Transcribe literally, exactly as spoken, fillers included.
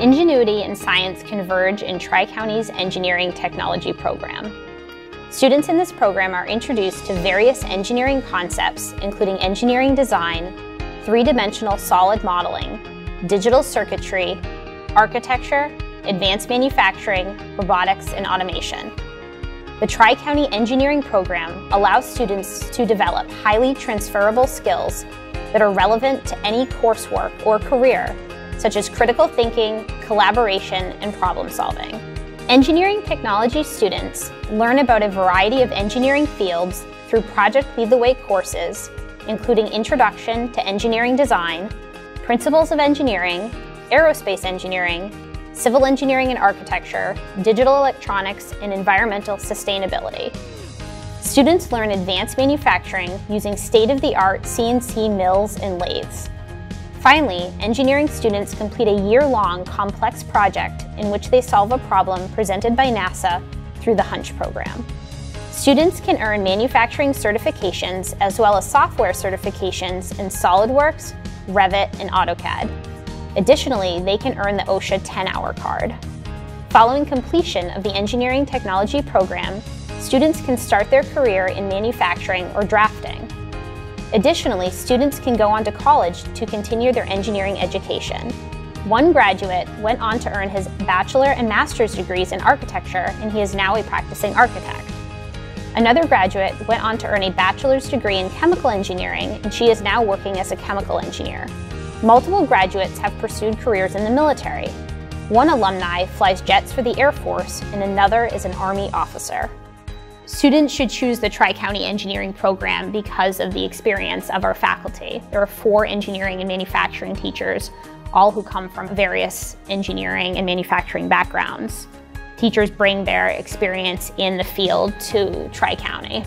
Ingenuity and science converge in Tri-County's engineering technology program. Students in this program are introduced to various engineering concepts, including engineering design, three-dimensional solid modeling, digital circuitry, architecture, advanced manufacturing, robotics, and automation. The Tri-County Engineering Program allows students to develop highly transferable skills that are relevant to any coursework or career, such as critical thinking, collaboration, and problem solving. Engineering technology students learn about a variety of engineering fields through Project Lead the Way courses, including Introduction to Engineering Design, Principles of Engineering, Aerospace Engineering, Civil Engineering and Architecture, Digital Electronics, and Environmental Sustainability. Students learn advanced manufacturing using state-of-the-art C N C mills and lathes. Finally, engineering students complete a year-long complex project in which they solve a problem presented by NASA through the HUNCH program. Students can earn manufacturing certifications as well as software certifications in SolidWorks, Revit, and AutoCAD. Additionally, they can earn the OSHA ten hour card. Following completion of the engineering technology program, students can start their career in manufacturing or drafting. Additionally, students can go on to college to continue their engineering education. One graduate went on to earn his bachelor and master's degrees in architecture, and he is now a practicing architect. Another graduate went on to earn a bachelor's degree in chemical engineering, and she is now working as a chemical engineer. Multiple graduates have pursued careers in the military. One alumni flies jets for the Air Force, and another is an Army officer. Students should choose the Tri-County Engineering Program because of the experience of our faculty. There are four engineering and manufacturing teachers, all who come from various engineering and manufacturing backgrounds. Teachers bring their experience in the field to Tri-County.